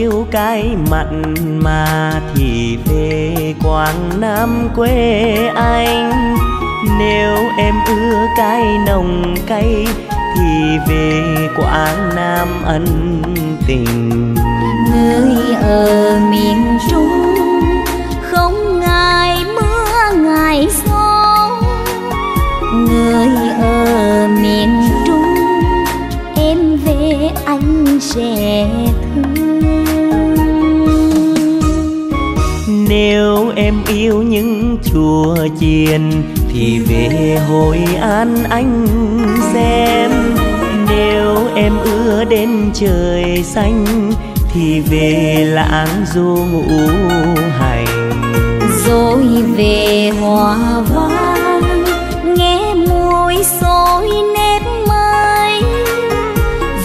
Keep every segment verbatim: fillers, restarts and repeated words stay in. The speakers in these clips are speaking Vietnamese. yêu cái mặn mà thì về Quảng Nam quê anh. Nếu em ưa cái nồng cay thì về Quảng Nam ân tình. Người ở miền Trung không ngại mưa ngại gió, người ở miền Trung em về anh sẽ thương. Nếu em yêu những chùa chiền thì về Hội An anh xem. Nếu em ưa đến trời xanh thì về Lãng Du ngủ hành. Rồi về Hòa Vang nghe mùi xôi nếp mới.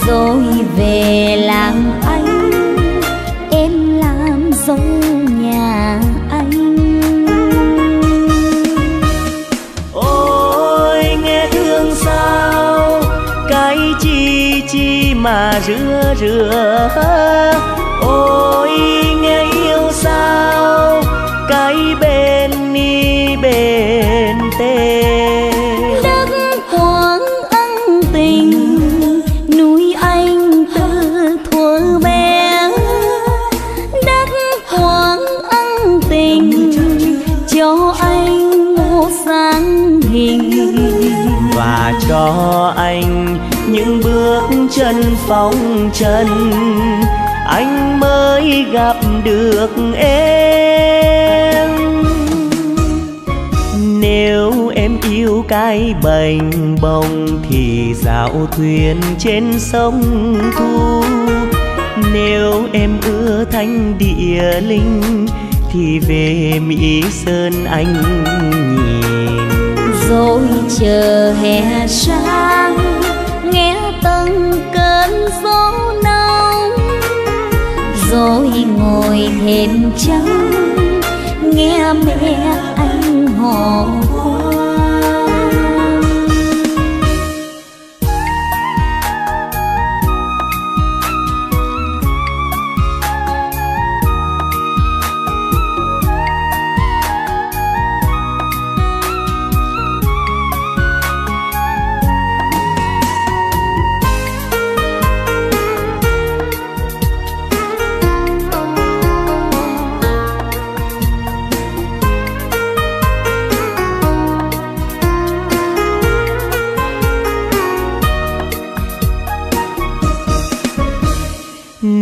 Rồi về làng anh em làm dâu nhà anh. Ôi nghe thương sao cái chi chi mà rửa rửa. Ôi nghe yêu sao cái bên ni bên tê. Đất Quảng ân tình núi anh từ thuở bé. Đất Quảng ân tình cho anh một sáng hình và cho anh những bước chân phóng trần. Anh mới gặp được em. Nếu em yêu cái bềnh bồng thì dạo thuyền trên sông Thu. Nếu em ưa thanh địa linh thì về Mỹ Sơn anh nhìn. Rồi chờ hè sang nghe từng cơn gió nóng. Rồi ngồi thêm trắng nghe mẹ anh hò khoan.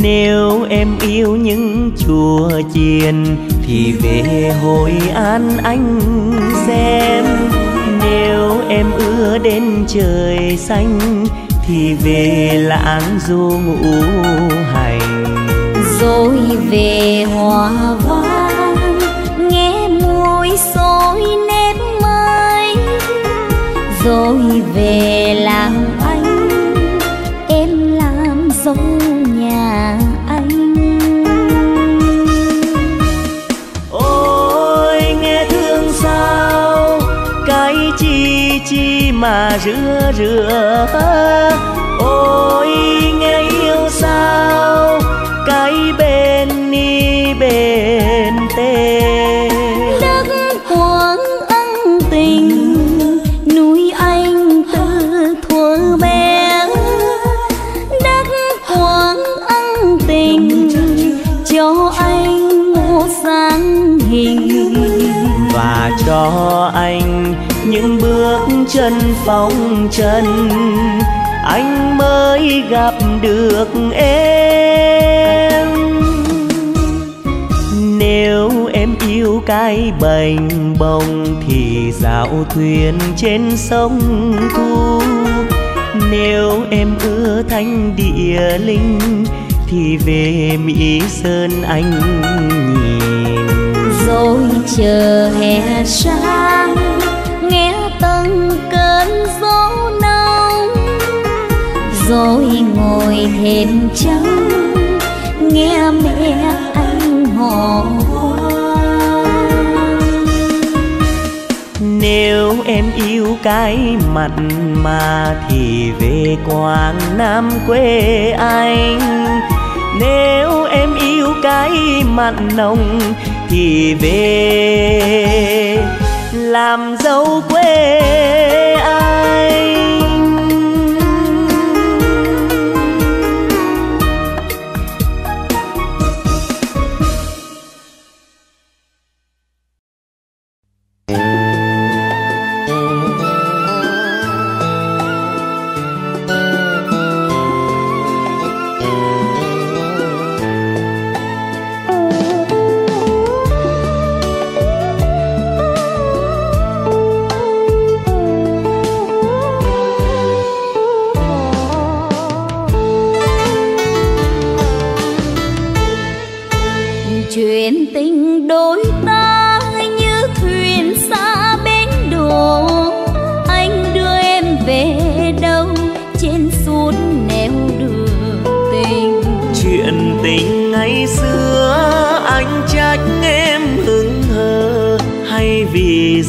Nếu em yêu những chùa chiền thì về Hội An anh xem. Nếu em ưa đến trời xanh thì về Lãng Du ngủ hành. Rồi về Hòa Vang nghe mùi xôi nếp mới. Rồi về làng anh em làm dâu nhà anh. Ôi nghe thương sao cái chi chi mà rửa rửa. Ôi nghe yêu sao cái bên ni bên tê. Đất Quảng ân tình núi anh từ thuở bé. Đất Quảng ân tình cho anh một dáng hình và cho anh những bước chân phóng trần. Anh mới gặp được em. Nếu em yêu cái bềnh bồng thì dạo thuyền trên sông Thu. Nếu em ưa thanh địa linh thì về Mỹ Sơn anh nhìn. Rồi chờ hè sang nghe từng cơn gió nóng. Rồi ngồi thêm trắng nghe mẹ anh hò khoan. Nếu em yêu cái mặn mà thì về Quảng Nam quê anh. Nếu em yêu cái mặn nồng thì về làm dâu quê anh.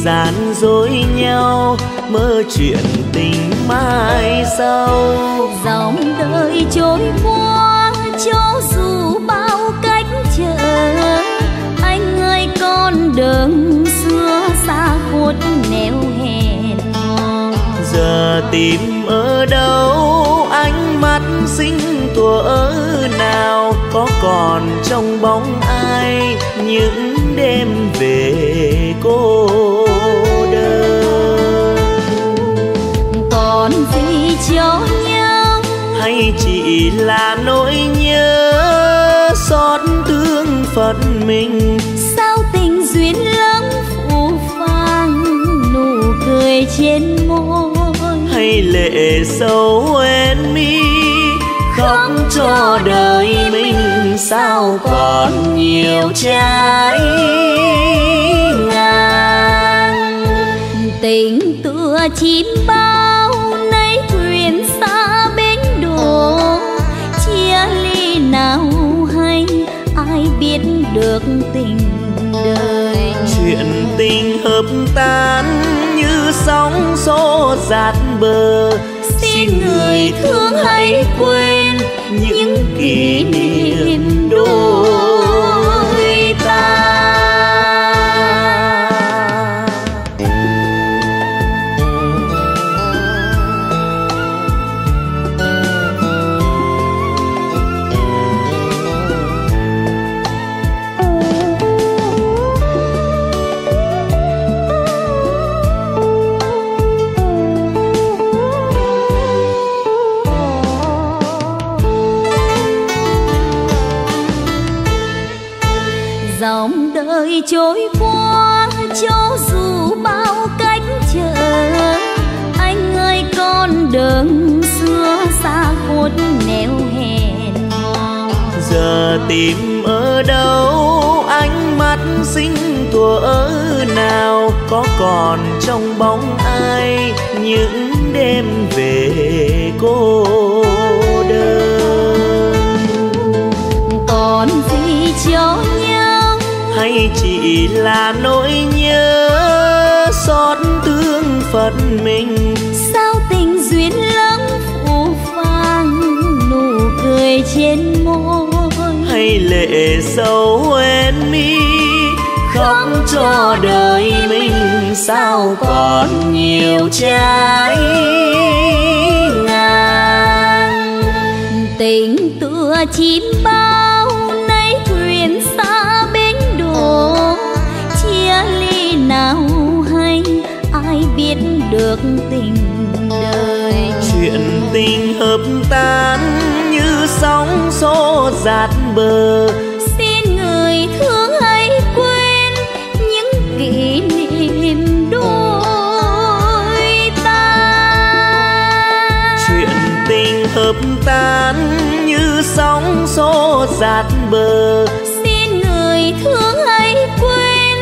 Gián dối nhau mơ chuyện tình mai sau, dòng đời trôi qua cho dù bao cách chờ. Anh ơi con đường xưa xa khuất nẻo hẹn hò, giờ tìm ở đâu ánh mắt xinh thuở nào, có còn trong bóng ai những đêm về cô đơn. Còn gì cho nhau hay chỉ là nỗi nhớ xót thương phận mình, sao tình duyên lắm phũ phàng nụ cười trên môi hay lệ sâu en mi khóc cho đời mình, sao còn nhiều trái ngang. Tình tựa chim bao nay thuyền xa bến đổ, chia ly nào hay ai biết được tình đời. Chuyện tình hợp tan như sóng xô dạt bờ, xin người thương hãy quên những kỷ niệm đôi ta. Dòng đời trôi qua cho dù bao cách chờ, anh ơi con đường xưa xa khuất nẻo hẹn hò, giờ tìm ở đâu ánh mắt xinh thuở nào, có còn trong bóng ai những đêm về cô đơn. Còn gì cho nhau hay chỉ là nỗi nhớ xót thương phận mình, sao tình duyên lắm phũ phàng nụ cười trên môi hay lệ sâu en mi khóc cho đời mình, sao còn nhiều trái ngang. Tình tựa chim bao nay thuyền xa bến đổ, chia ly nào hay ai biết được tình đời. Chuyện tình hợp tan như sóng xô dạt bờ, xin người thương hãy quên những kỷ niệm đôi ta. Chuyện tình hợp tan như sóng xô dạt bờ, xin người thương hãy quên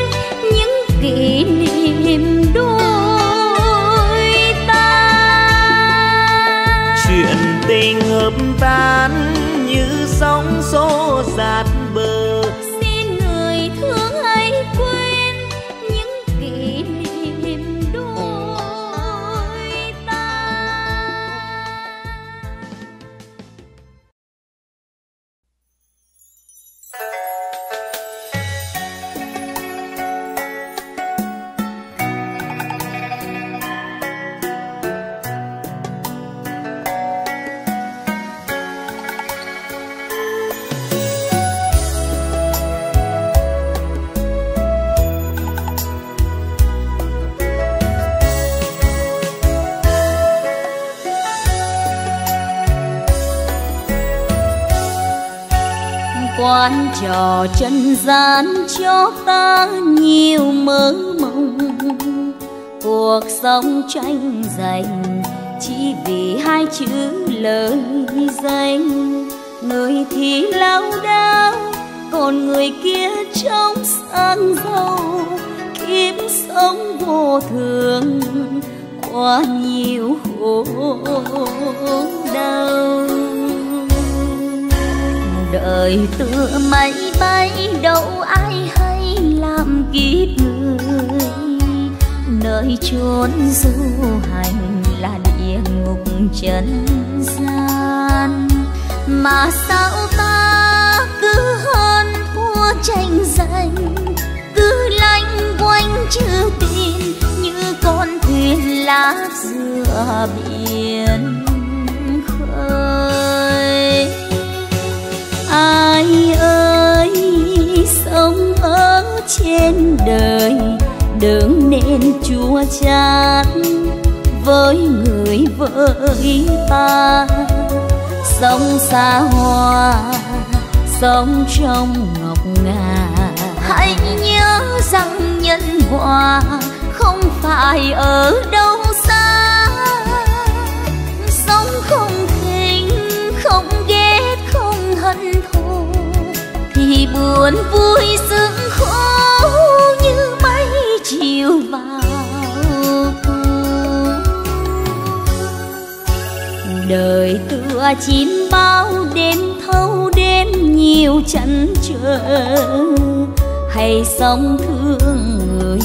những kỷ niệm đôi ta. Chuyện tình hợp tan như sóng xô dạt bờ, xin người thương hãy quên những kỷ niệm đôi ta. quán trò trần gian cho ta nhiều mơ mộng. Cuộc sống tranh giành chỉ vì hai chữ lời danh. Người thì lao đao, còn người kia trông sang giàu. Kiếp sống vô thường, quá nhiều khổ đau. Đời tựa máy bay, đâu ai hay làm kiếp người. Nơi chốn du hành là địa ngục trần gian. Mà sao ta cứ hơn thua tranh giành, cứ lanh quanh chữ tin như con thuyền lá giữa biển khơi. Ai ơi sống ở trên đời, đừng nên chua chát với người với ta. Sống xa hoa, sống trong ngọc ngà, hãy nhớ rằng nhân quả không phải ở đâu xa. Sống không khinh, không ghét, không hận thù, thì buồn vui sướng khổ như mấy chiều vào thu. Đời tựa chim bao đêm thâu đêm nhiều chăn trở, hay sống thương người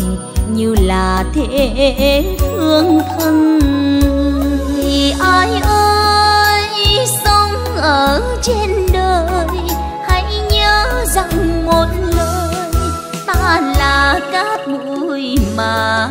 như là thế thương thân. Thì ai ơi sống ở trên đời, hãy nhớ rằng một lời ta là cát bụi mà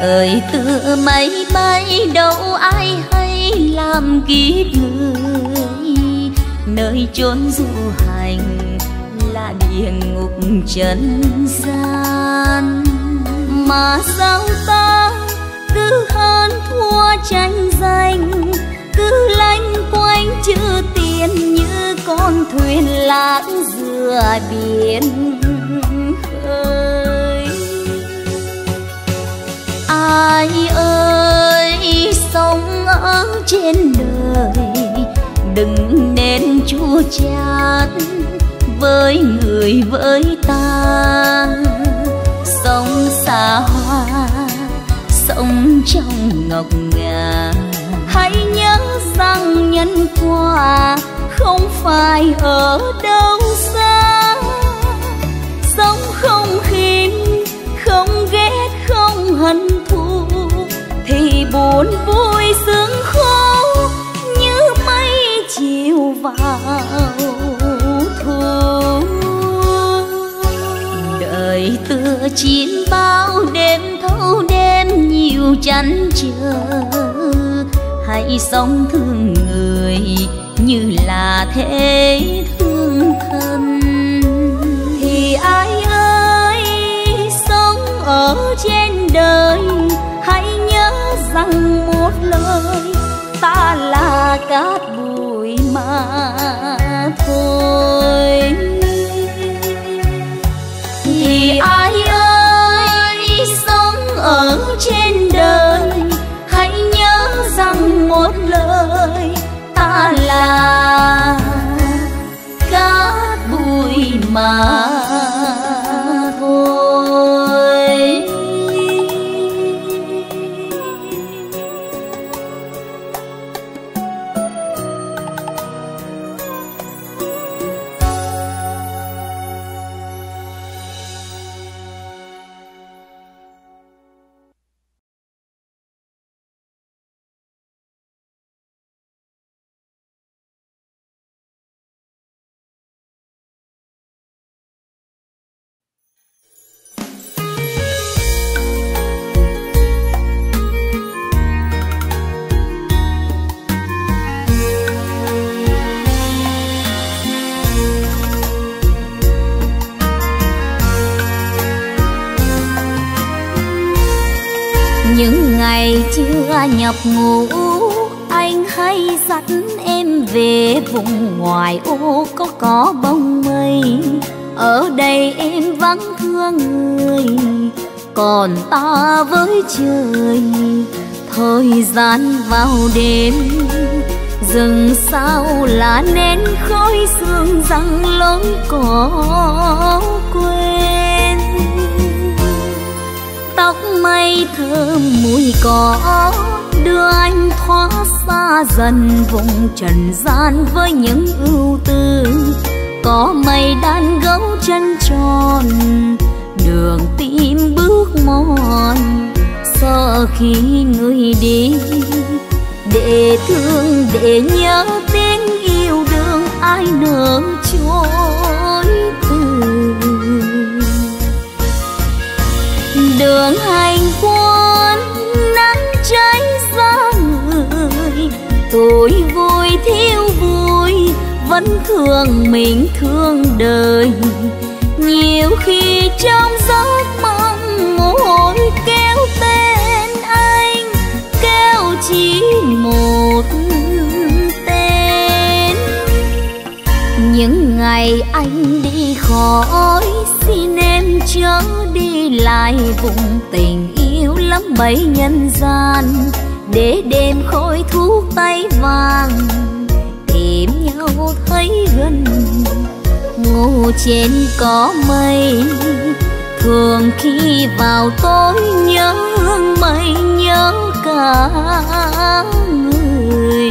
đời tựa máy bay, đâu ai hay làm kiếp người. Nơi chốn du hành là địa ngục trần gian. Mà sao ta cứ hơn thua tranh giành, cứ lanh quanh chữ tiền như con thuyền lạc giữa biển khơi. Ai ơi sống ở trên đời, đừng nên chua chát với người với ta. Sống xa hoa, sống trong ngọc ngà, hãy nhớ rằng nhân quả không phải ở đâu xa. Sống không khinh, không ghét, không hận thù, thì buồn vui sướng khổ như mây chiều vào thu. Đời tựa chín bao đêm thâu đêm nhiều chăn trở, hãy sống thương người như là thế thương thân. Thì ai ở trên đời, hãy nhớ rằng một lời ta là cát bụi mà thôi. Thì ai ơi sống ở trên đời, hãy nhớ rằng một lời ta là cát bụi mà những ngày chưa nhập ngũ, anh hay dắt em về vùng ngoài ô có có bông mây. Ở đây em vắng thương người, còn ta với trời. Thời gian vào đêm, rừng sao lá nén khói sương răng lối có quên. Tóc mây thơm mùi cỏ đưa anh thoát xa dần vùng trần gian với những ưu tư. Có mây đan gấu chân tròn, đường tim bước mòn. Sợ khi người đi, để thương để nhớ tiếng yêu đương ai nỡ chối từ. Đường hành quân nắng cháy ra người, tôi vui thiếu vui vẫn thương mình thương đời. Nhiều khi trong giấc mộng mồ hôi kéo tên anh, kéo chỉ một tên. Những ngày anh đi khỏi, xin em chớ đi lại vùng tình yêu lắm bấy nhân gian. Để đêm khói thuốc tay vàng, tìm nhau thấy gần. Ngủ trên có mây, thường khi vào tối nhớ hương mây nhớ cả người.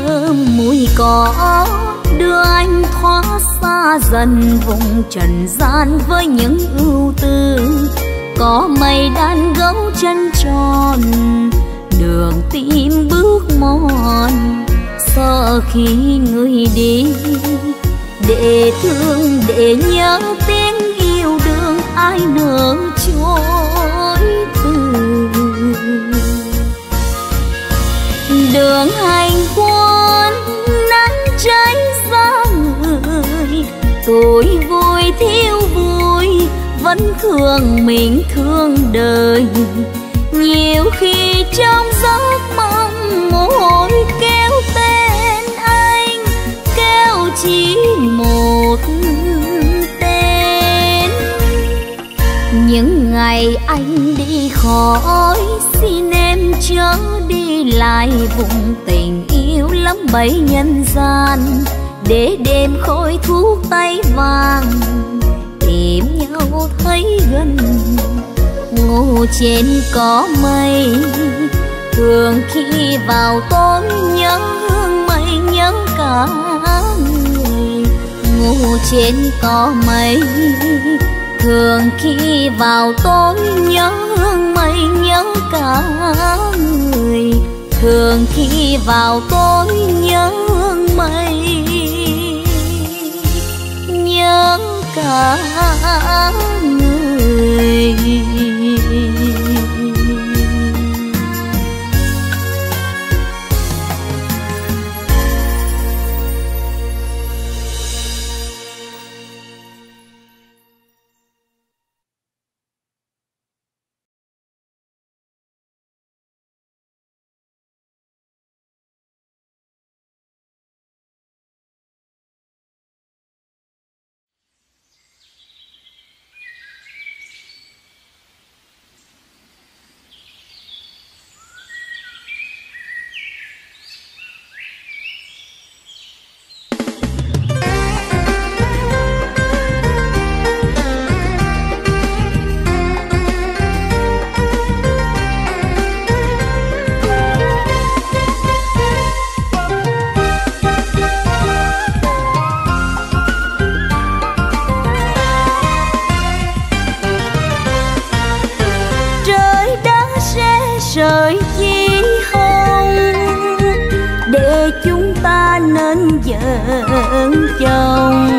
Thơm mùi cỏ đưa anh thoát xa dần vùng trần gian với những ưu tư. Có mây đan gấu chân tròn, đường tim bước mòn. Sợ khi người đi, để thương để nhớ tiếng yêu đương ai nỡ chối từ. Đường hành quân nắng cháy ra người, tôi vui thiếu vui vẫn thương mình thương đời. Nhiều khi trong giấc mộng mồ hôi kéo tên anh, kéo chỉ một tên. Những ngày anh đi khỏi, xin em chớ đi lại vùng tình yêu lắm bấy nhân gian. Để đêm khói thuốc tay vàng, tìm nhau thấy gần. Ngủ trên có mây, thường khi vào tối nhớ hương mây nhớ cả người. Ngủ trên có mây, thường khi vào tối nhớ hương mây nhớ cả người. Thường khi vào tối nhớ hương mây nhớ cả người. rơi chi không để chúng ta nên giận chồng.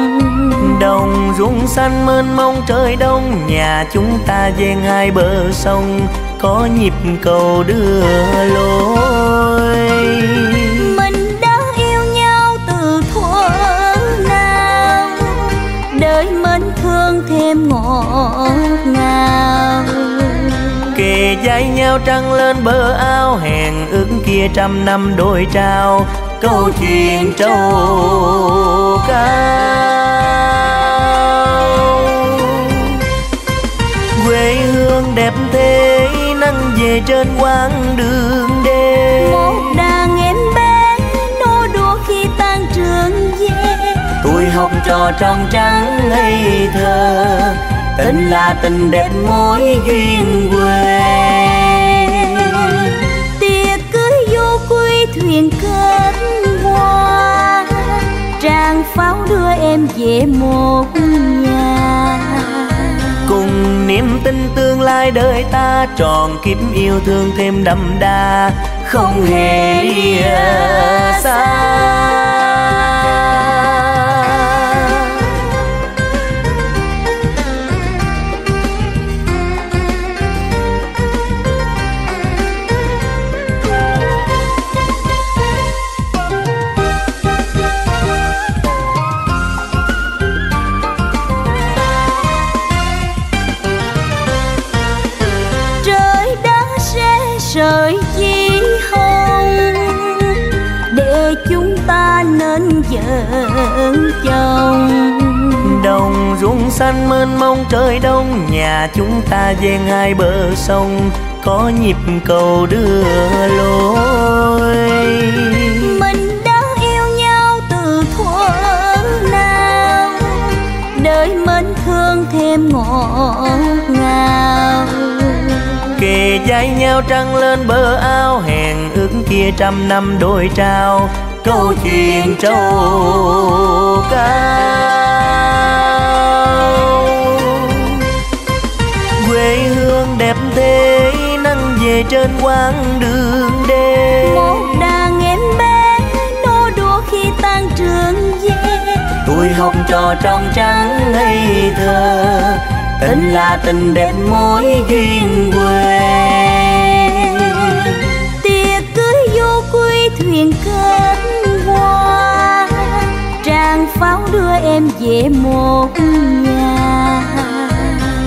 Đồng ruộng xanh mênh mông trời đông, nhà chúng ta ven hai bờ sông có nhịp cầu đưa lối. Mình đã yêu nhau từ thuở nào, đời mến thương thêm ngọt ngào. Kề vai nhau trăng lên bờ ao, hẹn ước kia trăm năm đôi trao câu chuyện trầu cao. Quê hương đẹp thế nắng về trên quãng đường đêm, một đàn em bé nô đùa khi tan trường về. Tuổi học trò trong trắng ngây thơ, tình là tình đẹp mối duyên quê. Tiệc cưới vô quy thuyền kết hoa, tràng pháo đưa em về một nhà. Cùng niềm tin tương lai đời ta, tròn kiếp yêu thương thêm đậm đà không hề xa. Trời chi không để chúng ta nên giận chồng. Đồng ruộng xanh mênh mông trời đông, nhà chúng ta ven hai bờ sông có nhịp cầu đưa lối. Mình đã yêu nhau từ thuở nào, đời mến thương thêm ngọt ngào. Kề vai nhau trăng lên bờ ao, hẹn ước kia trăm năm đôi trao câu chuyện trầu cao. Quê hương đẹp thế nắng về trên quãng đường đêm, một đàn em bé nô đùa khi tan trường về. Tuổi học trò trong trắng ngây thơ, tình là tình đẹp mối duyên quê. Tiệc cưới vô quy thuyền kết hoa, tràng pháo đưa em về một nhà.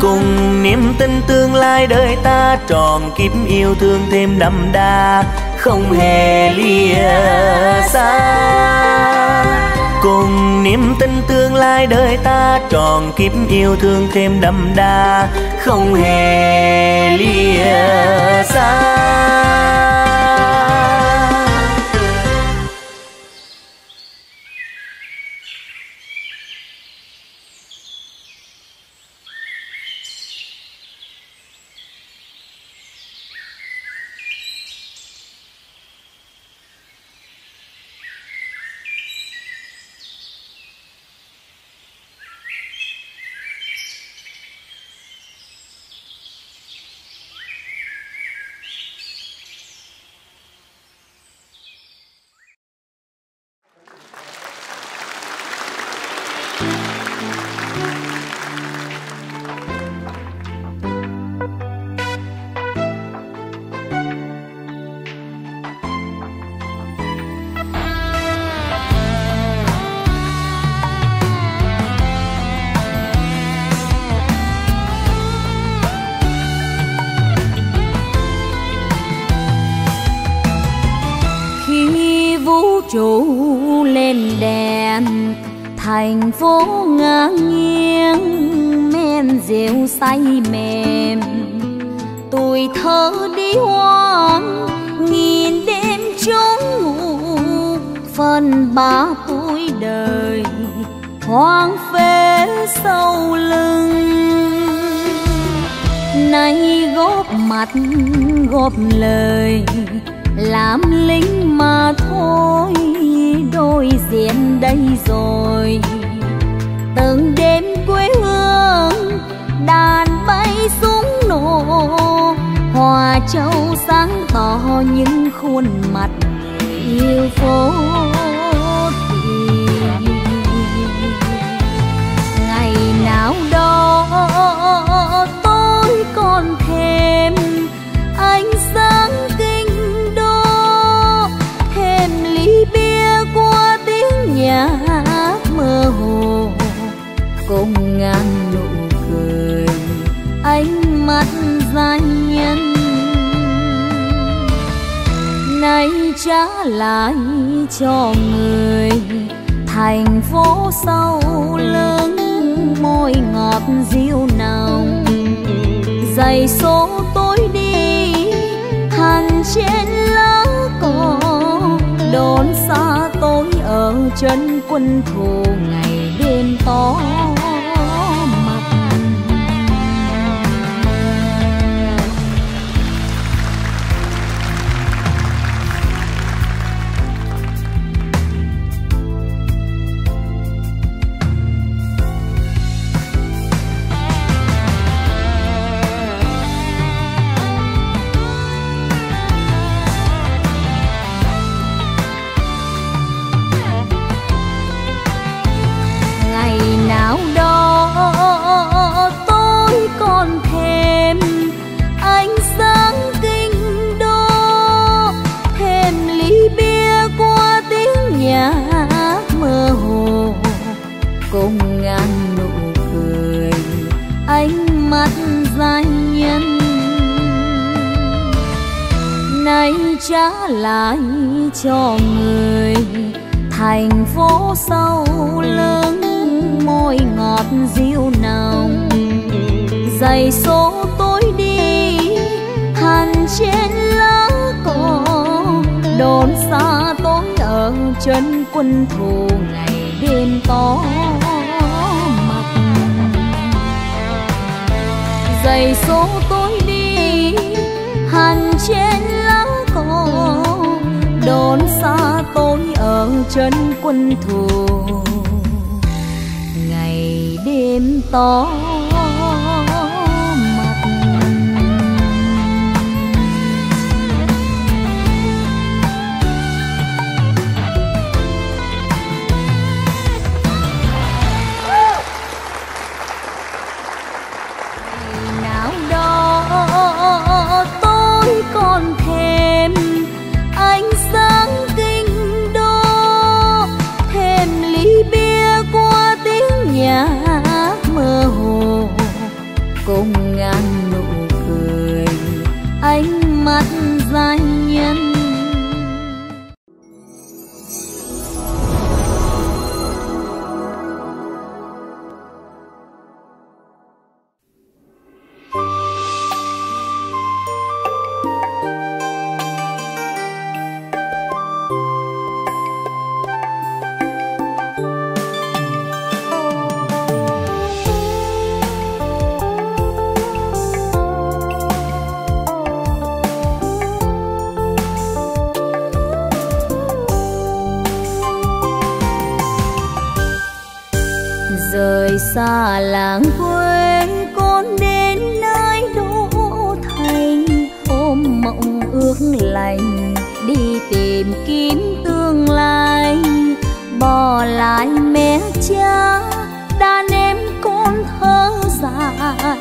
Cùng niềm tin tương lai đời ta, tròn kiếp yêu thương thêm đậm đà không hề lìa xa. Cùng niềm tin tương lai đời ta, tròn kiếp yêu thương thêm đậm đà không hề lìa xa. Thành phố ngang nghiêng men rượu say mềm, tuổi thơ đi hoang nghìn đêm trốn ngủ. Phần ba tuổi đời hoang phế sau lưng, nay góp mặt góp lời làm lính mà thôi. Đôi diện đây rồi từng đêm quê hương đàn bay súng nổ, hòa châu sáng tỏ những khuôn mặt yêu phố thị. Ngày nào đó tôi còn thêm ánh sáng kinh đô, thêm ly bia qua tiếng nhà hát mơ hồ, cùng ngàn nụ cười ánh mắt gia nhân. Nay trả lại cho người thành phố sâu lớn môi ngọt dịu nồng, dày số tối đi hàng trên lá cỏ đón xa tối ở chân quân thù ngày đêm to. Cùng ngàn nụ cười ánh mắt gia nhân, nay trả lại cho người thành phố sâu lớn môi ngọt dịu nồng, dày số tối đi hàn trên lá cỏ đồn xa tối ở chân quân thù ngày đêm to. Dày số tối đi hàn trên lá cỏ đón xa tối ở chân quân thù ngày đêm to. Cùng ngàn nụ cười ánh mắt gia nhân. Xa làng quê con đến nơi đô thành, ôm mộng ước lành đi tìm kiếm tương lai. Bỏ lại mẹ cha đàn em con thơ dại,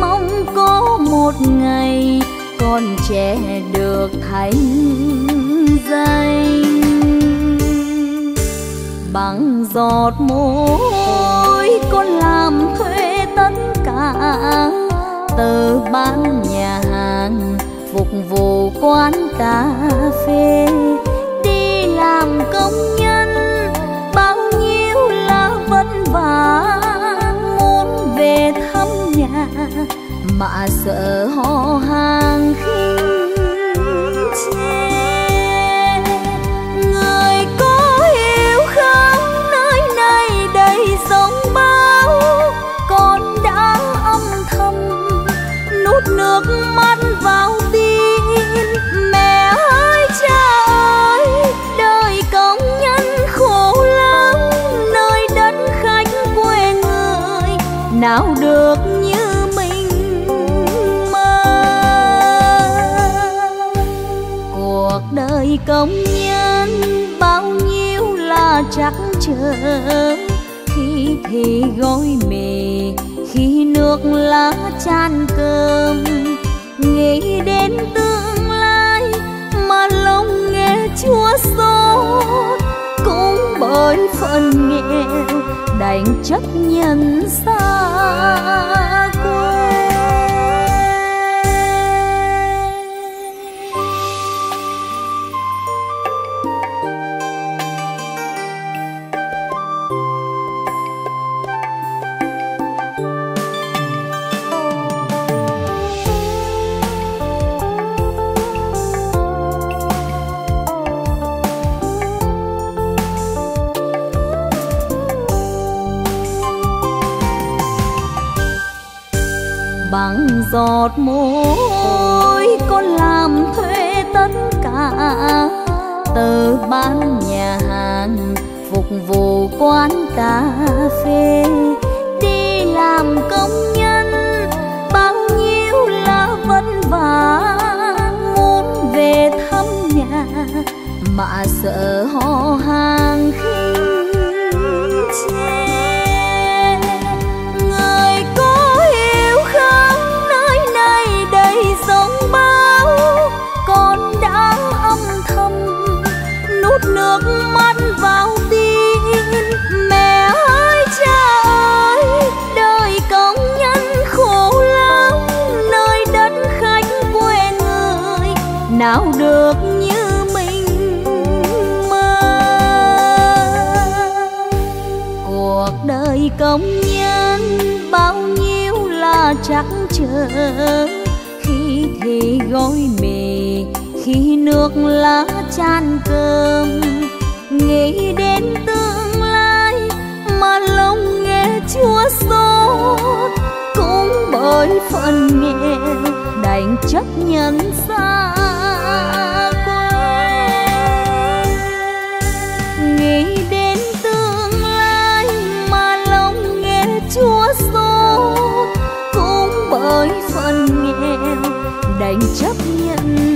mong có một ngày con trẻ được thành danh. Bằng giọt môi con làm thuê tất cả, từ bán nhà hàng phục vụ quán cà phê, đi làm công nhân bao nhiêu là vất vả. Muốn về thăm nhà mà sợ họ hàng khinh chê. Nước mắt vào tim mẹ ơi cha ơi, đời công nhân khổ lắm nơi đất khách quê người, nào được như mình mơ. người công nhân bao nhiêu là trắc trở, khi thì gói mề, khi nước lá chan cơm. Nghĩ đến tương lai mà lòng nghe chua xót, cũng bởi phần nghèo đành chấp nhận xa quê. Bằng giọt môi con làm thuê tất cả, từ bán nhà hàng phục vụ quán cà phê, đi làm công nhân bao nhiêu là vất vả. Muốn về thăm nhà mà sợ họ hàng khinh chê. Nước mắt vào tim mẹ ơi cha ơi, đời công nhân khổ lắm nơi đất khách quê người, nào được như mình mơ. Cuộc đời công nhân bao nhiêu là trắc trở, khi thì gói mề, khi nước lá chan cơm. Nghĩ đến tương lai mà lòng nghe chua xót, cũng bởi phần nghèo đành chấp nhận xa quê. Nghĩ đến tương lai mà lòng nghe chua xót, cũng bởi phần nghèo đành chấp nhận.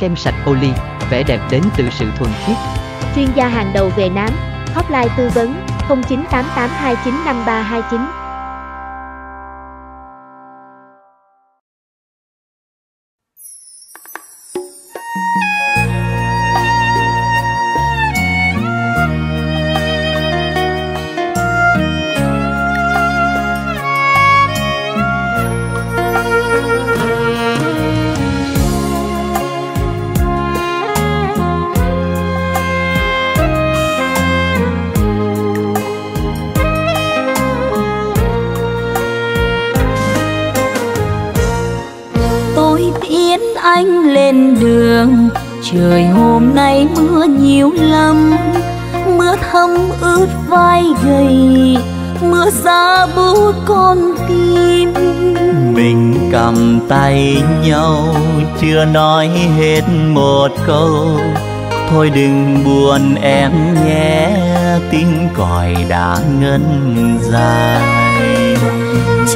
Kem sạch Oli, vẻ đẹp đến từ sự thuần khiết. Chuyên gia hàng đầu về nám. Hotline tư vấn không chín tám tám hai chín năm ba hai chín. Trời hôm nay mưa nhiều lắm, mưa thấm ướt vai gầy, mưa giá bút con tim. Mình cầm tay nhau chưa nói hết một câu, thôi đừng buồn em nhé, tiếng còi đã ngân dài.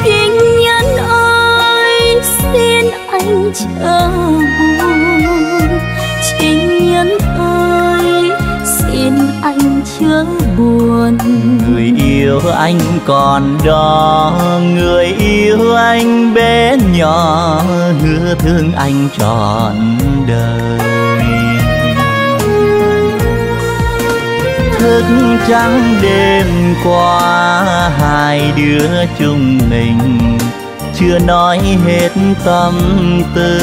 Chính nhân ơi xin anh chờ buồn, tình nhân ơi xin anh chớ buồn. Người yêu anh còn đó, người yêu anh bé nhỏ, hứa thương anh trọn đời. Thức trắng đêm qua hai đứa chung mình, chưa nói hết tâm tư.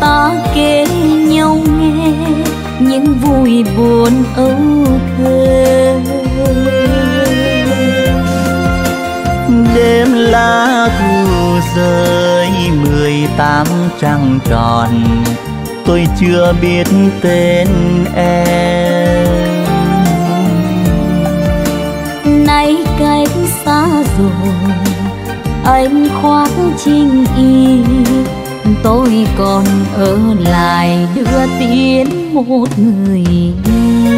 Ta kể nhau nghe những vui buồn âu thơ, đêm lá thu rơi mười tám trăng tròn, tôi chưa biết tên em. Nay cách xa rồi anh khoác chinh y, tôi còn ở lại đưa tiễn một người đi.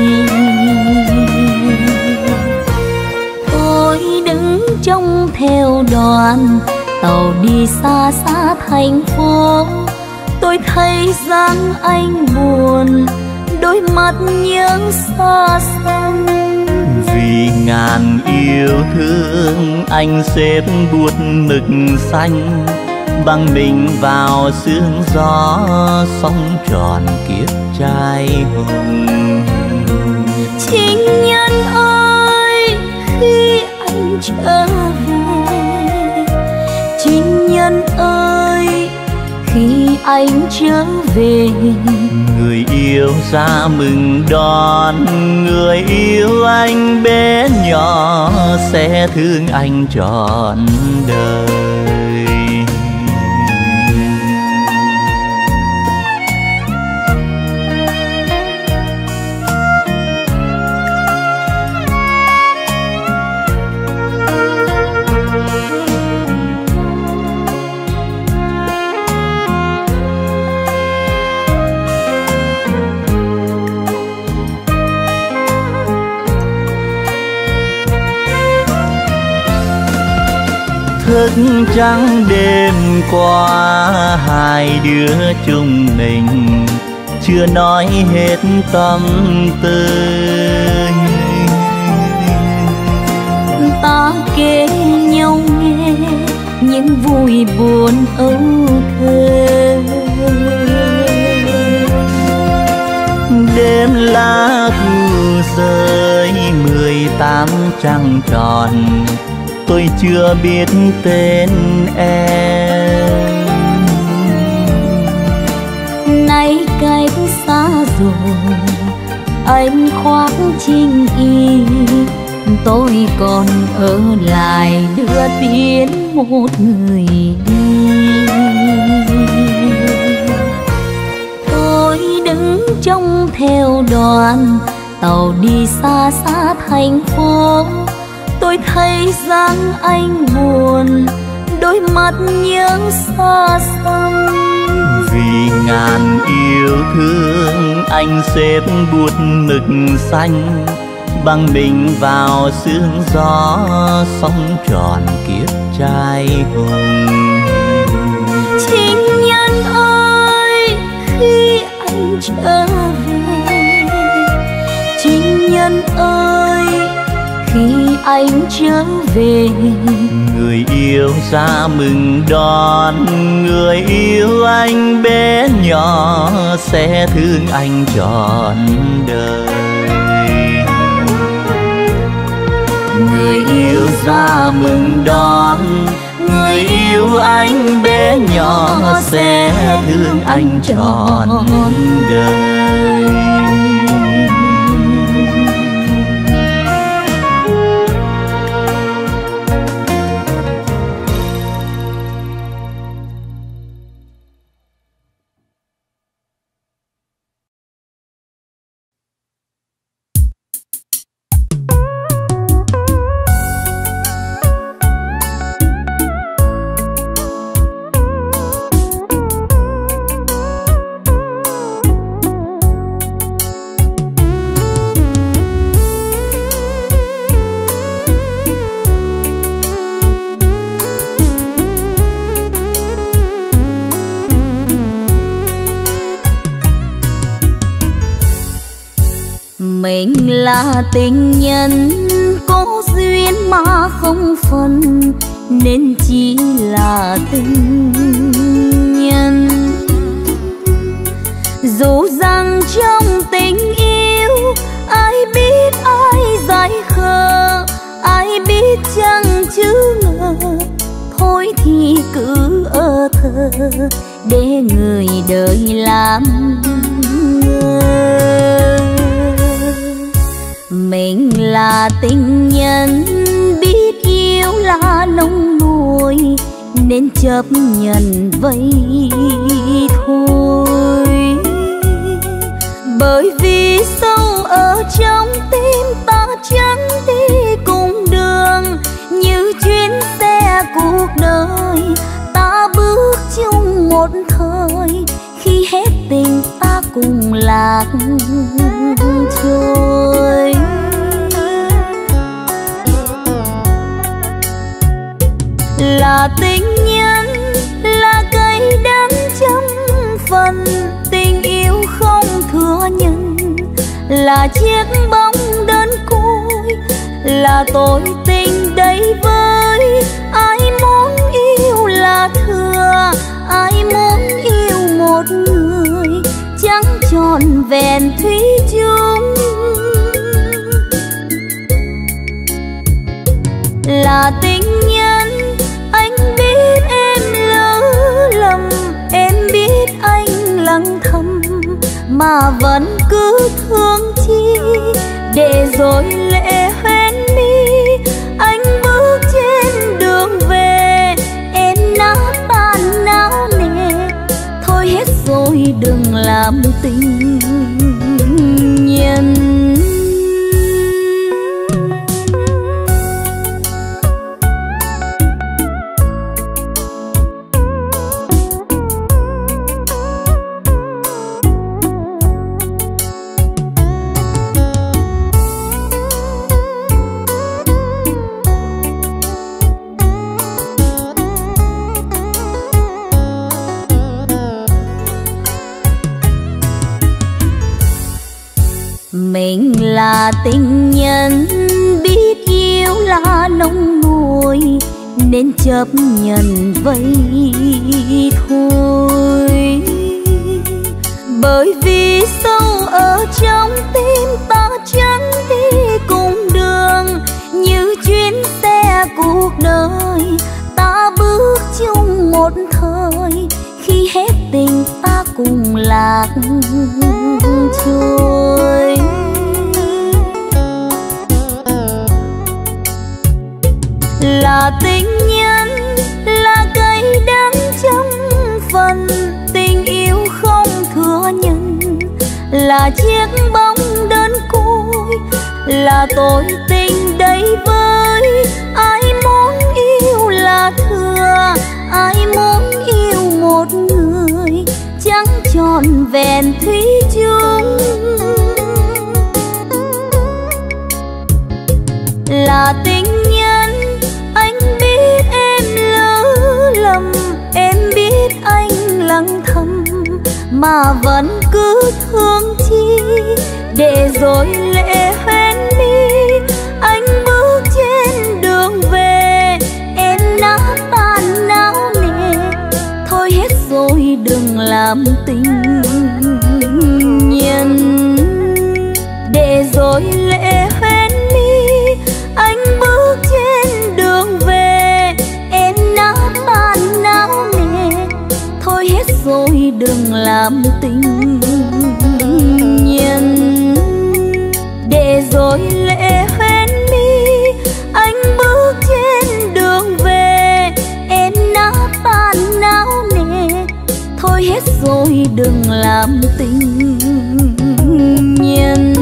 Tôi đứng trông theo đoàn tàu đi xa xa thành phố, tôi thấy dáng anh buồn, đôi mắt nhớ xa xăm. Vì ngàn yêu thương anh xếp buốt mực xanh, băng mình vào sương gió sóng tròn kiếp trai hùng. Chính nhân ơi khi anh trở về, chính nhân ơi khi anh trở về, người yêu ra mừng đón, người yêu anh bé nhỏ sẽ thương anh trọn đời. Thức trắng đêm qua hai đứa chung mình, chưa nói hết tâm tư. Ta kể nhau nghe những vui buồn âu thơ, đêm lá thu rơi mười tám trăng tròn, tôi chưa biết tên em. Nay cách xa rồi, anh khoác chinh y, tôi còn ở lại đưa tiễn một người đi. Tôi đứng trông theo đoàn tàu đi xa xa thành phố, tôi thấy dáng anh buồn, đôi mắt nhớ xa xăm. Vì ngàn yêu thương anh xếp buốt mực xanh, băng mình vào sương gió sóng tròn kiếp trai hùng. Chính nhân ơi khi anh trở về, chính nhân ơi khi anh trở về, người yêu ra mừng đón, người yêu anh bé nhỏ sẽ thương anh trọn đời. Người yêu ra mừng đón, người yêu anh bé nhỏ sẽ thương anh trọn đời. Mình là tình nhân có duyên mà không phân, nên chỉ là tình nhân. Dù rằng trong tình yêu ai biết ai dại khờ, ai biết chẳng chứ ngờ, thôi thì cứ ở thơ để người đời làm ngơ. Mình là tình nhân biết yêu là nông nổi, nên chấp nhận vậy thôi. Bởi vì sâu ở trong tim ta chẳng đi cùng đường như chuyến xe cuộc đời ta bước chung một thời, khi hết tình ta cùng lạc trôi. Là tình nhân là cây đắng trong phần tình yêu không thừa nhận, là chiếc bóng đơn côi, là tội tình đấy với ai muốn yêu là thừa, ai muốn yêu một người chẳng trọn vẹn thủy chung. Là tình nhân anh biết em lỡ lầm, em biết anh lặng thầm mà vẫn cứ thương chi, để rồi lệ hoen mi anh bước trên đường về, em nát tan não nề. Thôi hết rồi đừng làm tình nhân. Mình là tình nhân biết yêu là nông nổi, nên chấp nhận vậy thôi. Bởi vì sâu ở trong tim ta chẳng đi cùng đường, như chuyến xe cuộc đời ta bước chung một thời, khi hết tình ta cùng lạc trôi. Là tình nhân là cây đắng trong phần tình yêu không thừa nhận, là chiếc bóng đơn côi, là tội tình đấy với ai muốn yêu là thừa, ai muốn yêu một người chẳng trọn vẹn thủy chung. Là tình nhân anh biết em lỡ lầm, em biết anh lặng thầm mà vẫn cứ thương chi, để rồi lệ hoen mi anh bước trên đường về, em nát tan não nề. Thôi hết rồi đừng làm tình nhân, để rồi lệ hoen mi anh bước trên đường về, em nát tan não nề. Thôi hết rồi đừng làm tình nhân, để rồi lệ hoen mi anh bước trên đường về, em nát tan não nề. Thôi hết rồi đừng làm tình nhân.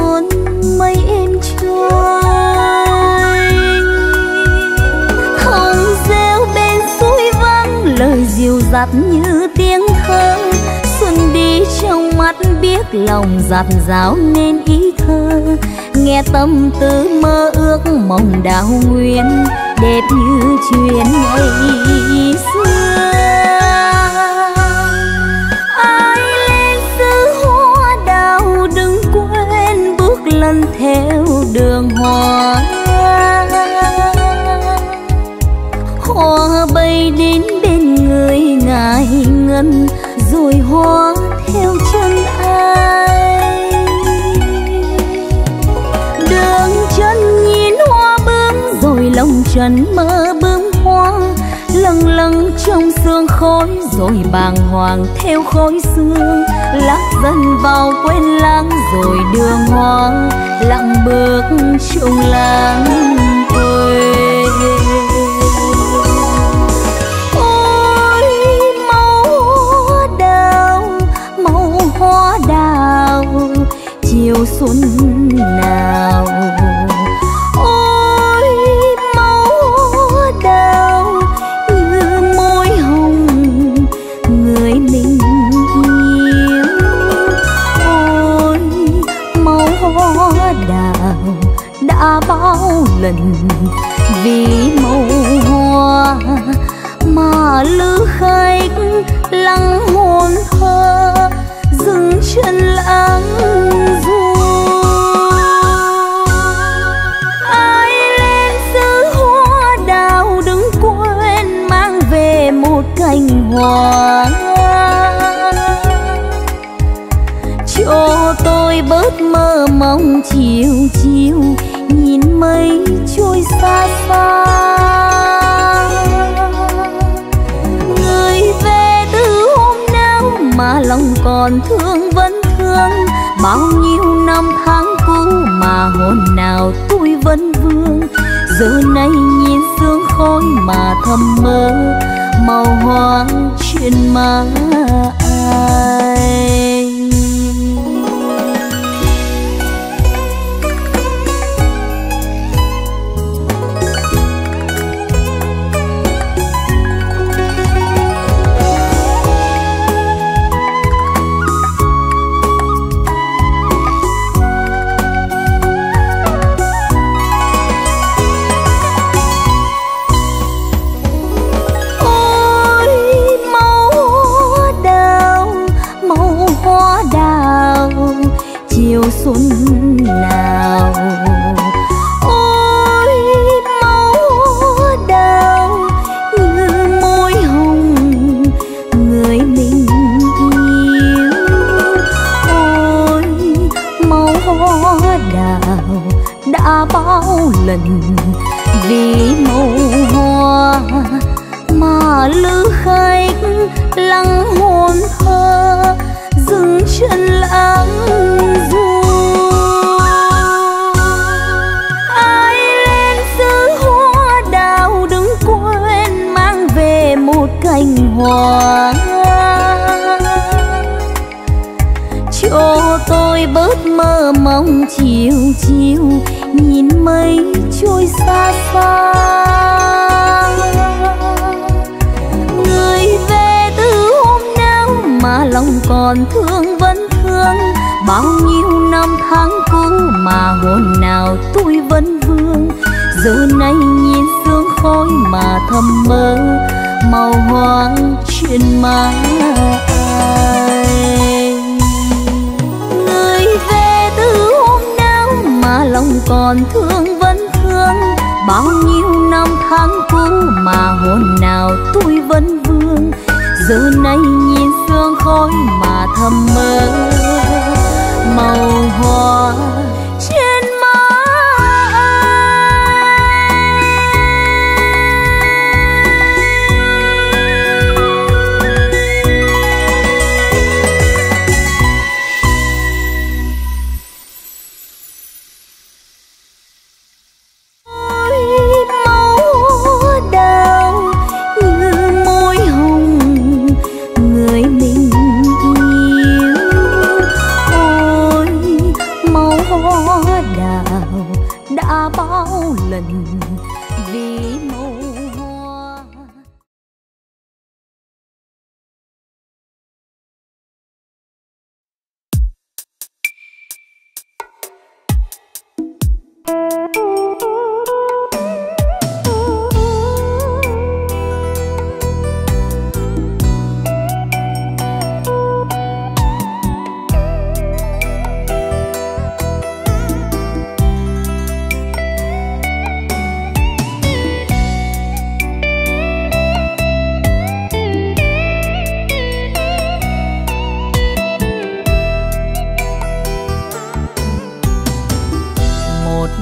cuốn mây em trôi. Hồng reo bên suối vắng lời dịu dặt như tiếng thơ, xuân đi trong mắt biết lòng giặt ráo nên ý thơ. Nghe tâm tư mơ ước mộng đào nguyên đẹp như chuyện ngày xưa. Ai lên xứ hoa đào đừng quên bước lần theo đường hoa. Hoa bay đến bên người ngài ngân, rồi hoa theo chân ai. Đường chân nhìn hoa bướm rồi lòng trần mơ bướm hoa. Lâng lâng trong sương khói rồi bàng hoàng theo khói sương. Lắc dần vào quên lãng rồi đường hoa lặng bước trong làng tôi. Chiều xuân nào ôi máu đào như môi hồng người mình yêu. Ôi máu hoa đào đã bao lần vì màu hoa mà lữ khách lắng hồn thơ dừng chân lãng du. Ai lên xứ hoa đào đừng quên mang về một cành hoa. Cho tôi bớt mơ mộng chiều chiều nhìn mây trôi xa xa. Người về từ hôm nào mà lòng còn thương vẫn thương. Bao nhiêu năm tháng cũ mà hồn nào tôi vẫn vương. Giờ này nhìn sương khói mà thầm mơ màu hoa chuyện má ai. Xuân nào ôi máu đào như môi hồng người mình yêu. Ôi máu hoa đào đã bao lần vì màu hoa mà lữ khách lắng hồn thơ dừng chân lãng du. Hoa cho tôi bớt mơ mộng chiều chiều nhìn mây trôi xa xa. Người về từ hôm nào mà lòng còn thương vẫn thương. Bao nhiêu năm tháng cũ mà hồn nào tôi vẫn vương. Giờ này nhìn sương khói mà thầm mơ màu hoa chuyện má ai. Người về từ hôm nào mà lòng còn thương vẫn thương. Bao nhiêu năm tháng cũ mà hồn nào tôi vẫn vương. Giờ này nhìn sương khói mà thầm mơ màu hoa. Màu có đào đã bao lần vì màu hoa.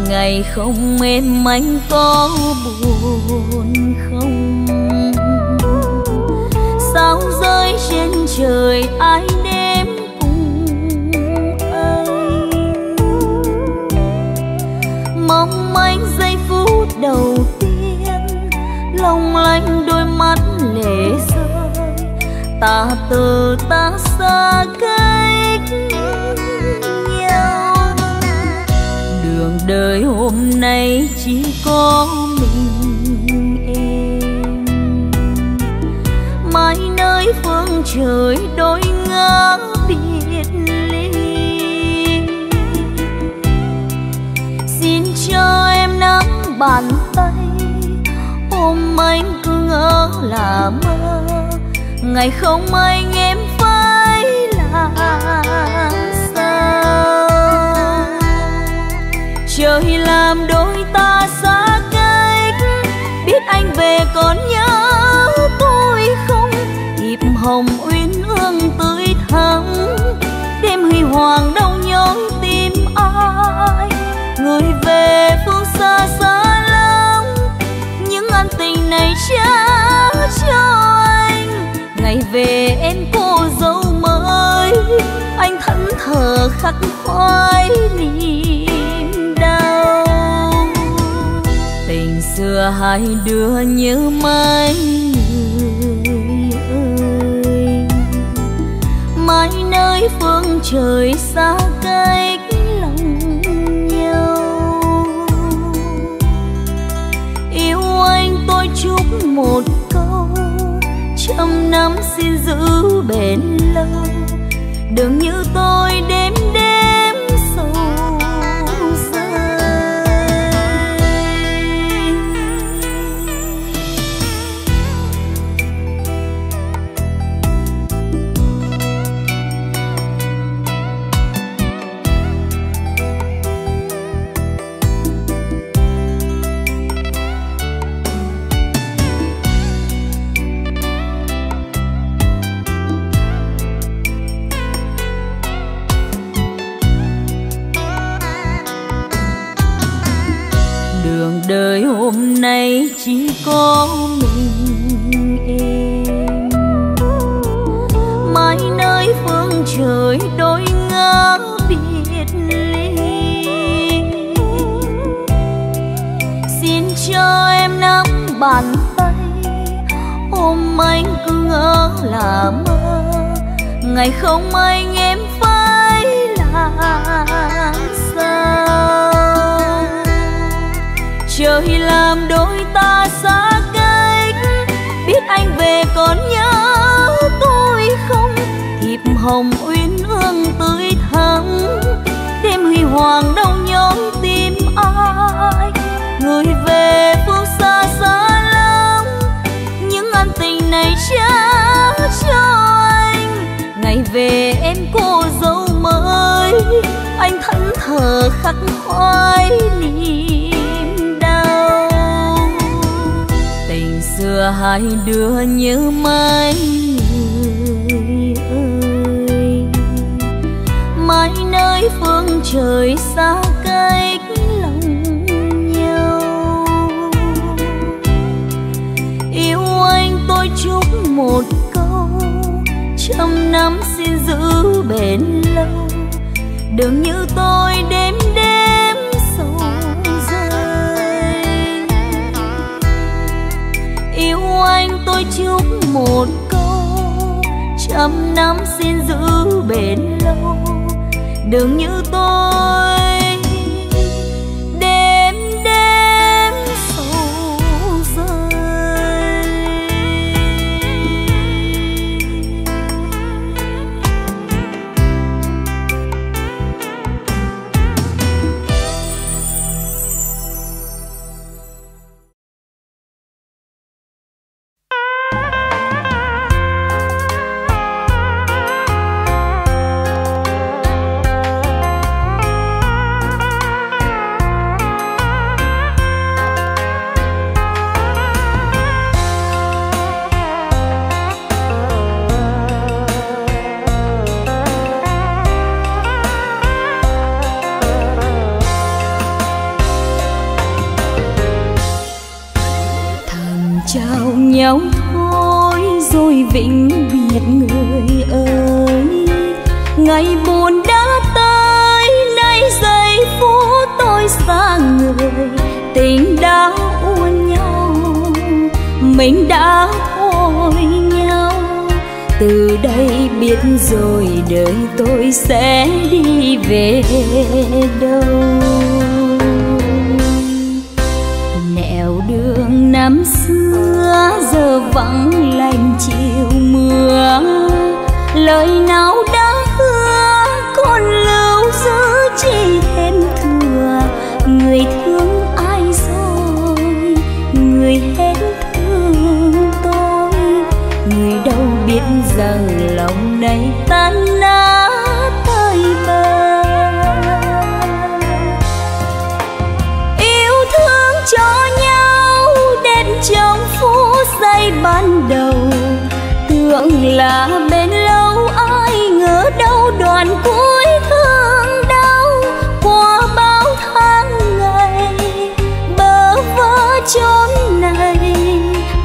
Ngày không em anh có buồn không? Sao rơi trên trời ai đêm cùng anh? Mong anh giây phút đầu tiên lòng lanh đôi mắt lệ rơi, ta từ ta xa cách. Đời hôm nay chỉ có mình em, mãi nơi phương trời đôi ngỡ biệt ly. Xin cho em nắm bàn tay, ôm anh cứ ngỡ là mơ, ngày không anh em phải là xa. Trời làm đôi ta xa cách, biết anh về còn nhớ tôi không? Nhịp hồng uyên ương tươi thắm, đêm huy hoàng đau nhói tim ai? Người về phương xa xa lắm, những ân tình này trao cho anh. Ngày về em cô dâu mới, anh thẫn thờ khắc khoái niềm. Tình xưa hai đứa như mãi người ơi, mãi nơi phương trời xa cách lòng nhau. Yêu anh tôi chúc một câu, trăm năm xin giữ bền lâu, đừng như tôi đêm đêm sầu. Đời hôm nay chỉ có mình em, mãi nơi phương trời đôi ngỡ biệt ly. Xin cho em nắm bàn tay, ôm anh cứ ngỡ là mơ, ngày không anh em phải là xa. Trời làm đôi ta xa cách, biết anh về còn nhớ tôi không? Thiệp hồng uyên ương tươi thắm, đêm huy hoàng đau nhói tim ai? Người về phương xa xa lắm, những ân tình này trao cho anh. Ngày về em cô dâu mới, anh thẫn thờ khắc khoái niềm. Xưa hai đứa như mãi người ơi, mãi nơi phương trời xa cách lòng nhau. Yêu anh tôi chúc một câu, trăm năm xin giữ bền lâu, đừng như tôi đêm đêm sầu. Yêu anh tôi chúc một câu, trăm năm xin giữ bền lâu, đừng như tôi nhau thôi rồi vĩnh biệt người ơi. Ngày buồn đã tới, nay giây phút tôi xa người, tình đã uốn nhau, mình đã thôi nhau. Từ đây biết rồi đời tôi sẽ đi về đâu. Nẻo đường năm xưa giờ vắng lành chiều mưa, lời nào đã hứa còn lưu giữ chỉ thêm thừa. Người thương ai rồi, người hết thương tôi, người đâu biết rằng lòng này tan nát tơi bời. Yêu thương cho nhau đến trong phút giây ban đầu, tưởng là bên lâu ai ngờ đâu đoạn cuối thương đau. Qua bao tháng ngày bơ vơ chốn này,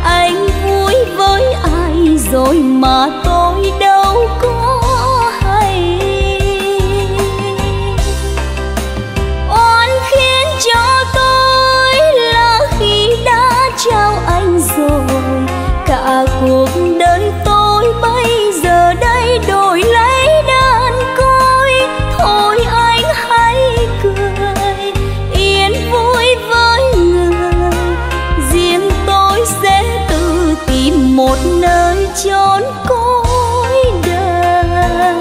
anh vui với ai rồi mà tôi đâu có hay. Oan khiến cho tôi là khi đã trao anh rồi, cả cuộc đời tôi bây giờ đây đổi lấy đơn côi. Thôi anh hãy cười yên vui với người, riêng tôi sẽ tự tìm một nơi chốn cõi đời.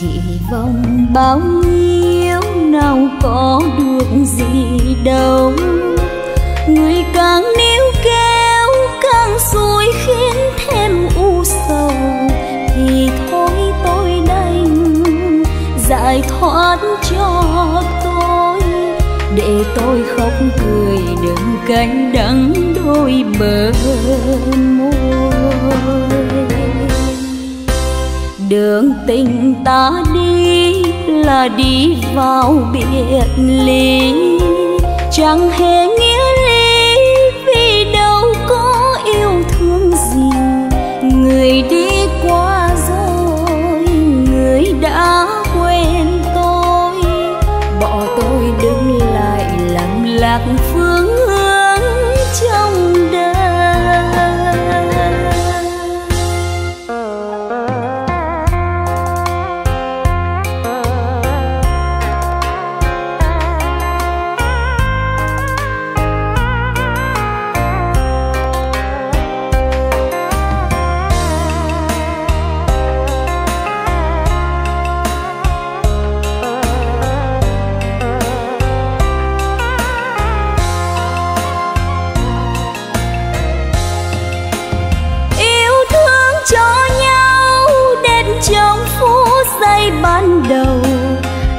Kỳ vọng bao nhiêu nào có được gì đâu, người càng níu kéo càng xuôi khiến thêm u sầu. Thì thôi tôi đành giải thoát cho tôi, để tôi khóc cười đừng canh đắng đôi bờ môi. Đường tình ta đi là đi vào biệt ly, chẳng hề nghĩa lý vì đâu có yêu thương gì. Người đi qua rồi, người đã quên tôi, bỏ tôi đứng lại làm lạc phương hướng trong ban đầu.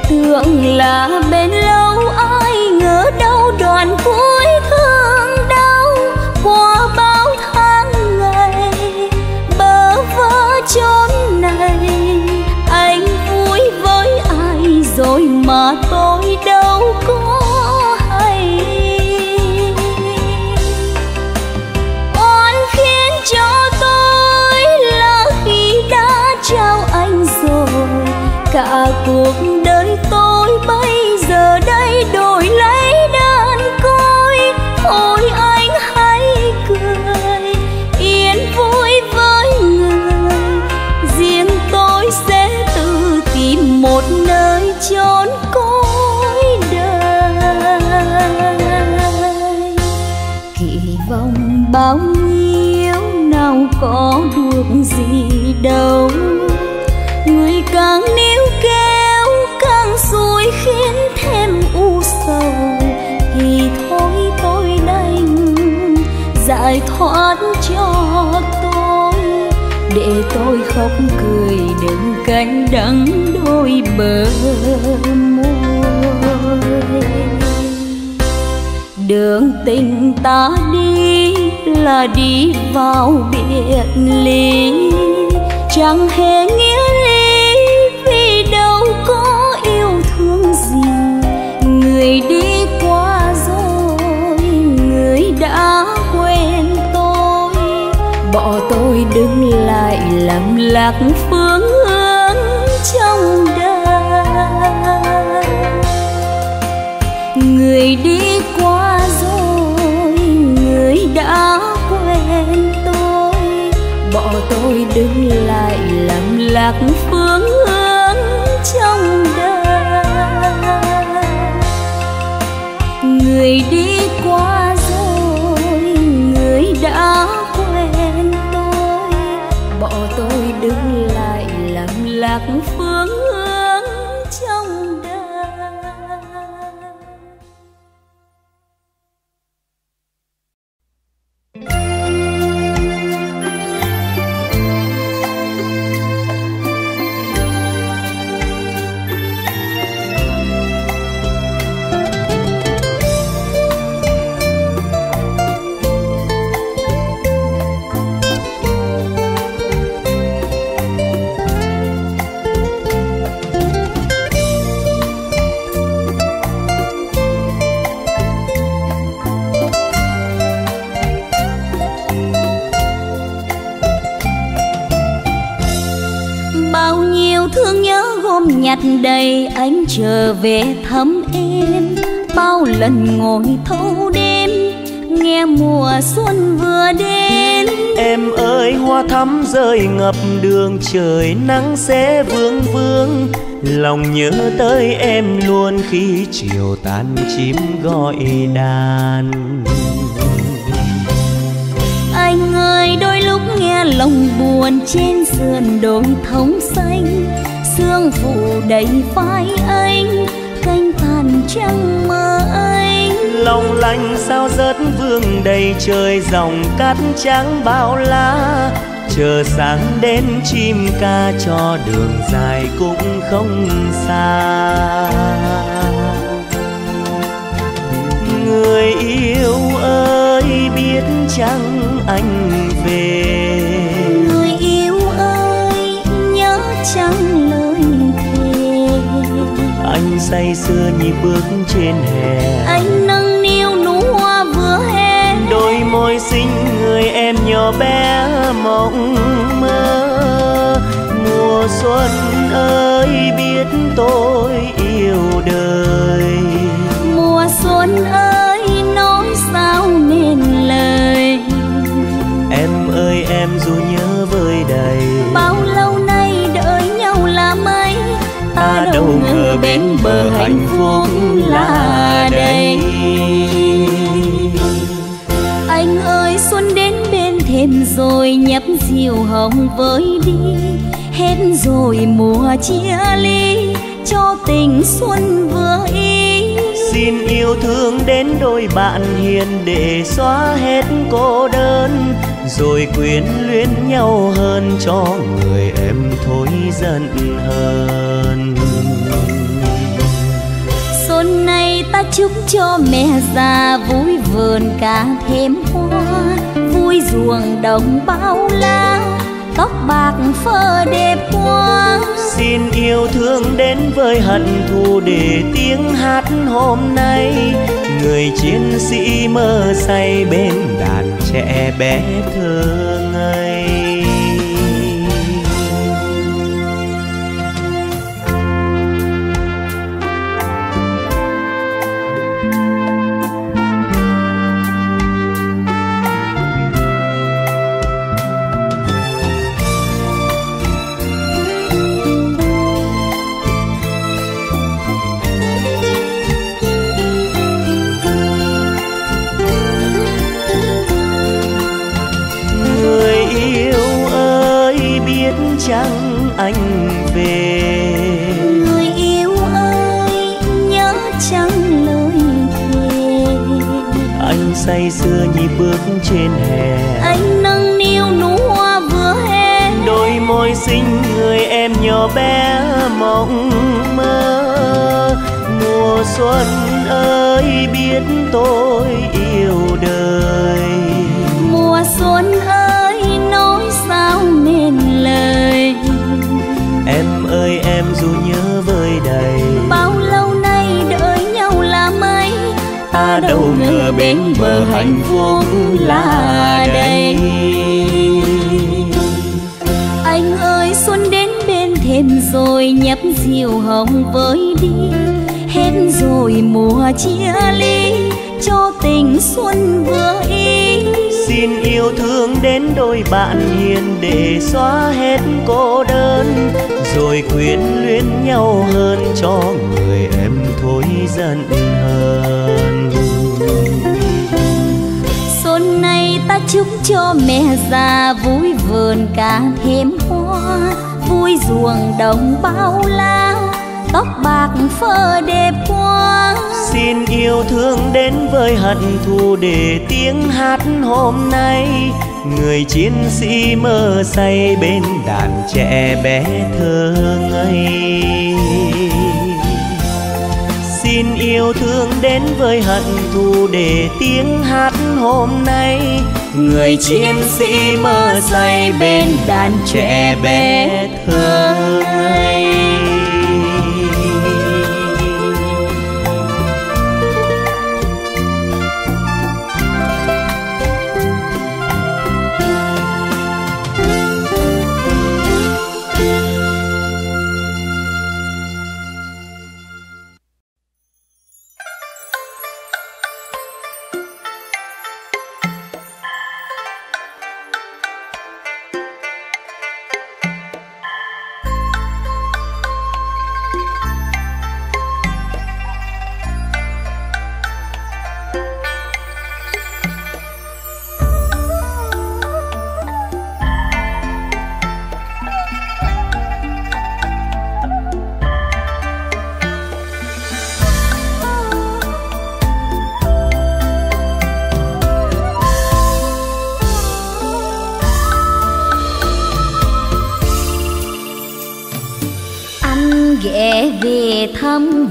Tưởng là bên lâu ai ngờ đâu đoạn cuối thương đau. Qua bao tháng ngày bơ vơ chốn này, anh vui với ai rồi mà tôi đâu có hay. Oan khiến cho tôi là khi đã trao anh rồi, cả cuộc đời tôi bây giờ đây đổi lấy đơn côi. Thôi anh hãy cười yên vui với người, riêng tôi sẽ tự tìm một nơi chốn cõi đời. Kỳ vọng bao nhiêu nào có được gì đâu, người càng níu kéo càng xuôi khiến thêm u sầu. Thì thôi tôi đành giải thoát cho tôi, để tôi khóc cười đừng canh đắng đôi bờ môi. Đường tình ta đi là đi vào biệt ly, chẳng hề nghĩa lý vì đâu có yêu thương gì. Người đi qua rồi, người đã lạc phương hướng trong đời. Người đi qua rồi, người đã quên tôi, bỏ tôi đứng lại làm lạc phương hướng trong đời. Người đi qua rồi, người đã quên tôi, bỏ tôi đứng lại làm lạc phương hướng trong đời. Đây anh trở về thăm em, bao lần ngồi thâu đêm nghe mùa xuân vừa đến. Em ơi hoa thắm rơi ngập đường, trời nắng sẽ vương vương, lòng nhớ tới em luôn khi chiều tan chim gọi đàn. Anh ơi đôi lúc nghe lòng buồn, trên sườn đồi thống xanh sương phủ đầy vai anh, canh tàn trăng mơ anh. Lòng lành sao rớt vương đầy trời, dòng cát trắng bao la, chờ sáng đến chim ca cho đường dài cũng không xa. Người yêu ơi biết chăng anh về, người yêu ơi nhớ chăng anh say sưa nhịp bước trên hè, anh nâng niu nụ hoa vừa hé. Đôi môi xinh người em nhỏ bé mộng mơ, mùa xuân ơi biết tôi yêu đời. Mùa xuân ơi nói sao nên lời, em ơi em dù nhớ vơi đầy, bao lâu nay đợi nhau là mấy, ta đâu ngờ bên bờ hạnh phúc là đây. Anh ơi xuân đến bên thêm rồi, nhấp diều hồng với đi, hết rồi mùa chia ly cho tình xuân vừa ý. Xin yêu thương đến đôi bạn hiền, để xóa hết cô đơn, rồi quyến luyến nhau hơn cho người em thôi giận hơn. Xuân nay ta chúc cho mẹ già vui vườn cả thêm hoa, vui ruộng đồng bao la, tóc bạc phơ đẹp quá. Xin yêu thương đến với hận thù, để tiếng hát hôm nay người chiến sĩ mơ say bên đàn trẻ bé thơ ngây. Chăng anh về, người yêu ơi nhớ chăng lời thề, anh say sưa nhịp bước trên hè, anh nâng niu nụ hoa vừa hé. Đôi môi xinh người em nhỏ bé mộng mơ, mùa xuân ơi biết tôi yêu đời. Mùa xuân ơi nói sao nên lời, em ơi em dù nhớ vơi đầy, bao lâu nay đợi nhau là mấy, ta đâu ngờ bên bờ hạnh phúc là đây. Anh ơi rồi nhấp rượu hồng với đi, hết rồi mùa chia ly cho tình xuân vừa ý. Xin yêu thương đến đôi bạn hiền để xóa hết cô đơn, rồi quyến luyến nhau hơn cho người em thôi giận hơn. Xuân nay ta chúc cho mẹ già vui vườn cả thêm hoa, vui ruộng đồng bao la, tóc bạc phơ đẹp quá. Xin yêu thương đến với hận thù để tiếng hát hôm nay người chiến sĩ mơ say bên đàn trẻ bé thơ ngây. Xin yêu thương đến với hận thù để tiếng hát hôm nay người chiến sĩ mơ say bên đàn trẻ bé thơ ngây.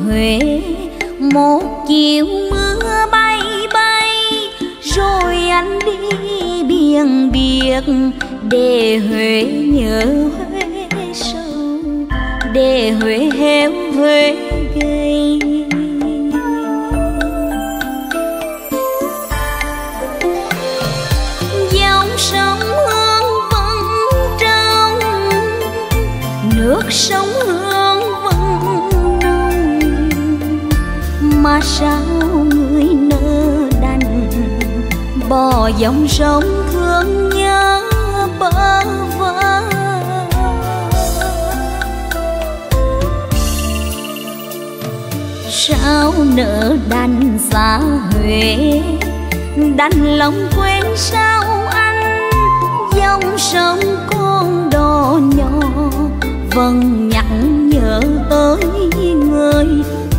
Huế một chiều mưa bay bay, rồi anh đi biên biệt để Huế nhớ Huế sâu, để Huế héo Huế gầy. Dòng sông Hương vẫn trong nước sông mà sao người nỡ đành bỏ dòng sông thương nhớ bơ vơ. Sao nỡ đành xa Huế, đành lòng quên sao anh, dòng sông con đò nhỏ vẫn nhắc nhớ tới người,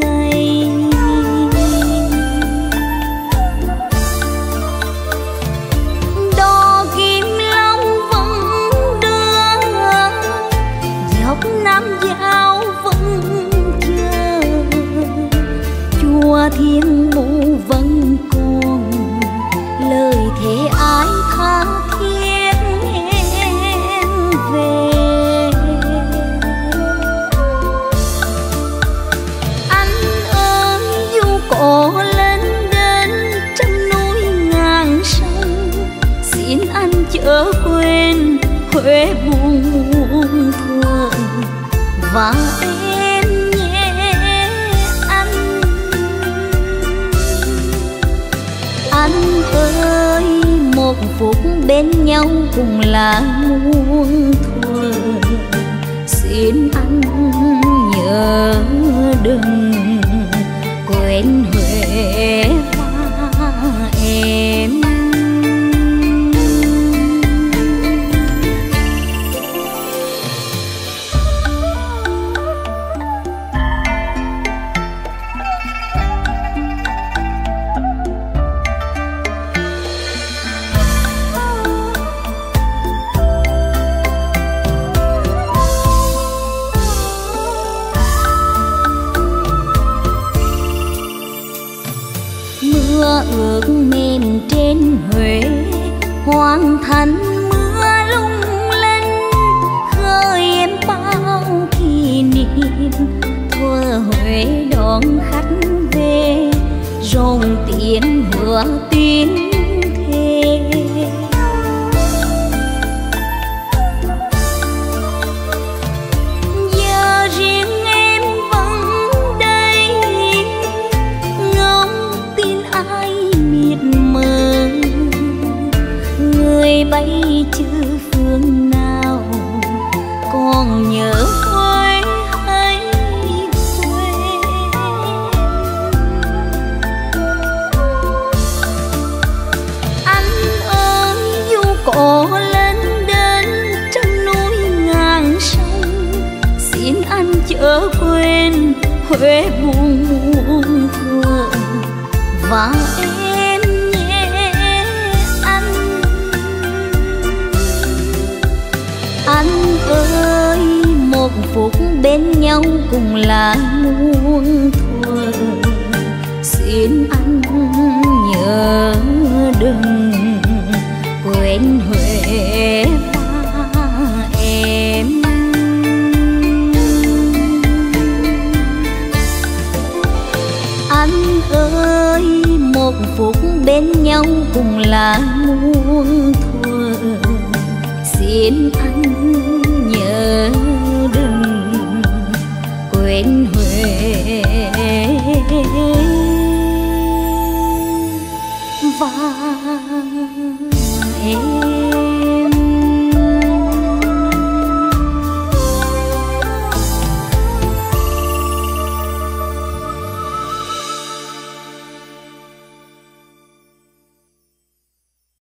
ngày. Đò Kim Long vẫn đưa, dọc Nam Giao vẫn chờ, chùa Thiên Mụ vẫn còn lời thế ái tha thiết em về. Ồ lên đến trăm núi ngàn sông, xin anh chớ quên Huế buồn thương và em nhé anh. Anh ơi, một phút bên nhau cùng là muôn thuở, xin anh nhớ đừng quên Huế hoa em. Ước mềm trên Huế hoang thành mưa lung linh, khơi em bao kỷ niệm thua Huế đón khách về, rồng tiếng hứa tiếng thề. chớ quên Huế buồn muôn thuở và em nhé anh. Anh ơi, một phút bên nhau cùng là muôn thuở, xin anh nhớ đừng quên Huế. Ơi, một phút bên nhau cùng là muôn thuở, xin anh nhớ